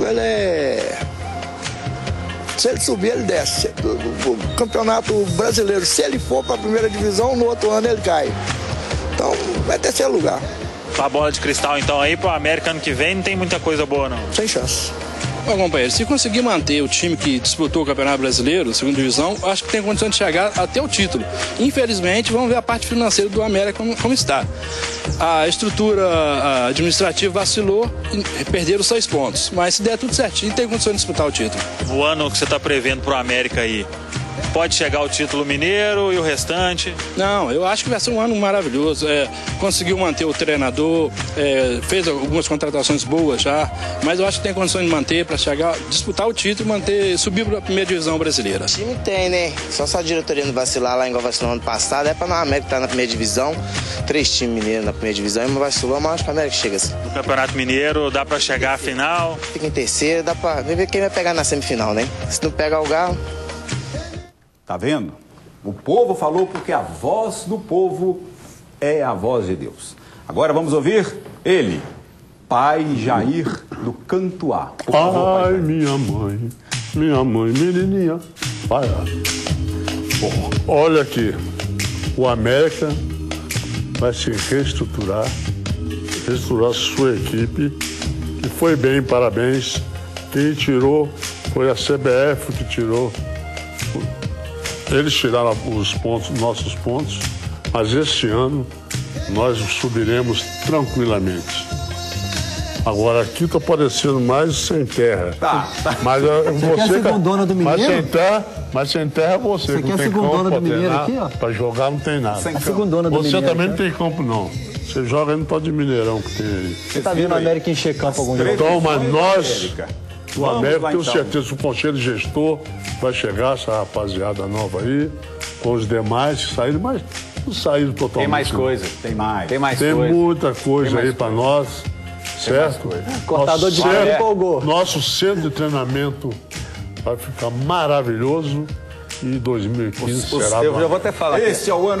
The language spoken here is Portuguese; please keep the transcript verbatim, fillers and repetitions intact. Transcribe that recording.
Ele é... Se ele subir, ele desce. O campeonato brasileiro, se ele for para a primeira divisão, no outro ano ele cai. Então, vai terceiro lugar. A bola de cristal, então, aí para o América ano que vem, não tem muita coisa boa, não? Sem chance. Bom, companheiro, se conseguir manter o time que disputou o Campeonato Brasileiro, segunda divisão, acho que tem condição de chegar até o título. Infelizmente, vamos ver a parte financeira do América como, como está. A estrutura administrativa vacilou e perderam seis pontos. Mas se der tudo certinho, tem condição de disputar o título. O ano que você está prevendo para o América aí, pode chegar o título mineiro e o restante? Não, eu acho que vai ser um ano maravilhoso. É, conseguiu manter o treinador, é, fez algumas contratações boas já, mas eu acho que tem condições de manter para chegar, disputar o título e manter, subir para a primeira divisão brasileira. O time tem, né? Só se a diretoria não vacilar lá, igual vacilou ano passado, é para a América estar na primeira divisão, três times mineiros na primeira divisão, e não vacilou, mas acho que a América chega assim. No Campeonato Mineiro, dá para chegar à final? Fica em terceiro, dá para ver quem vai pegar na semifinal, né? Se não pegar o Galo... Tá vendo? O povo falou porque a voz do povo é a voz de Deus. Agora vamos ouvir ele, Pai Jair do Canto A. Por favor, ai, minha mãe, minha mãe, menininha. Pai, olha aqui, o América vai se reestruturar, reestruturar sua equipe, que foi bem, parabéns. Quem tirou foi a C B F que tirou. Eles tiraram os pontos, nossos pontos, mas este ano nós subiremos tranquilamente. Agora aqui está parecendo mais sem terra. Tá, tá. Mas você quer ser segundona do Mineiro? Mas sem terra, mas sem terra você. Você quer ser segundona do Mineiro aqui, ó? Para jogar não tem nada. Sem segundona do Mineiro. Você também não tem campo, não. Você joga no pau de Mineirão que tem aí. Você está vendo a América encher campo algum dia? Então, mas nós... O América, tenho certeza que o conselho gestor vai chegar, essa rapaziada nova aí, com os demais que saíram, mas não saíram totalmente. Tem mais coisa, tem mais. Tem mais coisa. Tem muita coisa aí para nós, certo? Cortador de pé empolgou. Nosso centro de treinamento vai ficar maravilhoso e dois mil e quinze será. Eu já vou até falar. Esse é o ano que...